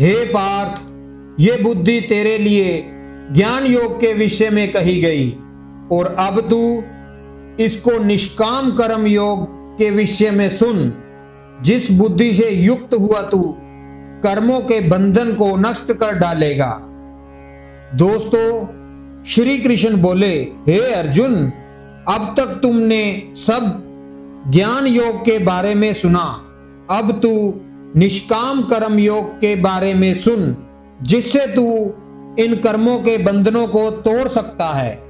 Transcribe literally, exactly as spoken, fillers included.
हे पार्थ, ये बुद्धि तेरे लिए ज्ञान योग के विषय में कही गई और अब तू इसको निष्काम कर्म योग के विषय में सुन। जिस बुद्धि से युक्त हुआ तू कर्मों के बंधन को नष्ट कर डालेगा। दोस्तों, श्री कृष्ण बोले, हे अर्जुन, अब तक तुमने सब ज्ञान योग के बारे में सुना, अब तू निष्काम कर्म योग के बारे में सुन, जिससे तू इन कर्मों के बंधनों को तोड़ सकता है।